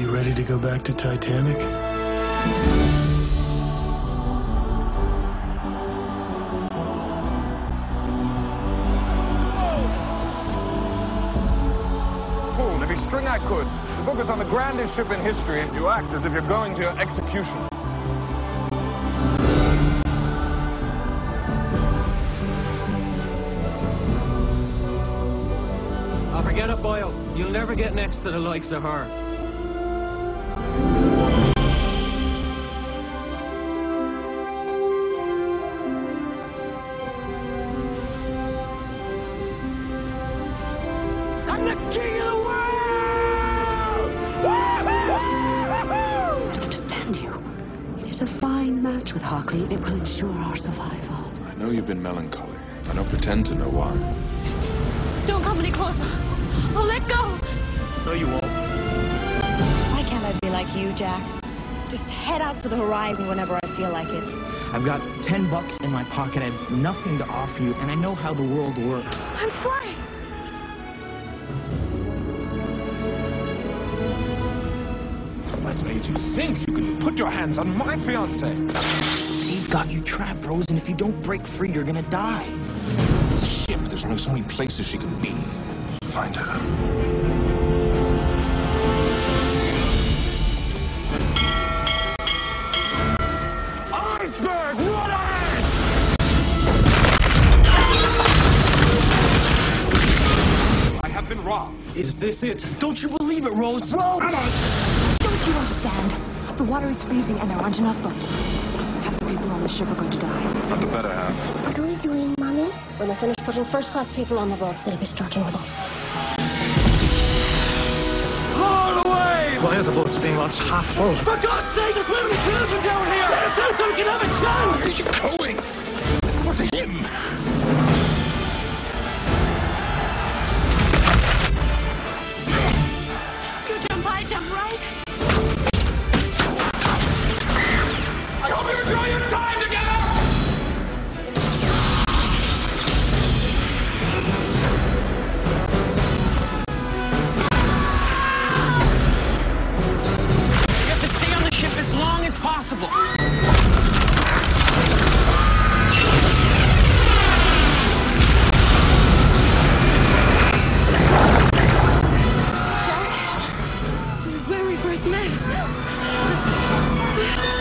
you ready to go back to Titanic? Pulled every string I could. The book is on the grandest ship in history, and you act as if you're going to your execution. I'll forget a boil. You'll never get next to the likes of her. I'm the king of the world! I don't understand you. It is a fine match with Hockley. It will ensure our survival. I know you've been melancholy. I don't pretend to know why. Don't come any closer. I'll let go. No, you won't. Why can't I be like you, Jack? Just head out for the horizon whenever I feel like it. I've got $10 in my pocket. I have nothing to offer you, and I know how the world works. I'm flying. What made you think you could put your hands on my fiancée? They've got you trapped, Rose, and if you don't break free, you're gonna die. Ship, there's only so many places she can be. Find her. Iceberg, what I have been robbed. Is this it? Don't you believe it, Rose? Rose! Come on. Don't you understand? The water is freezing and there aren't enough boats. Half the people on the ship are going to die. Not the better half. What are we doing, Mommy? When we finish putting first-class people on the boats, they'll be starting with us. Roll away! Why are the boats being launched half full? For God's sake, there's women and children down here! Let us out so we can have a chance! Where are you going? What to him? You jump high, jump right. I hope you enjoy your time together! Possible. Jack, this is where we first met.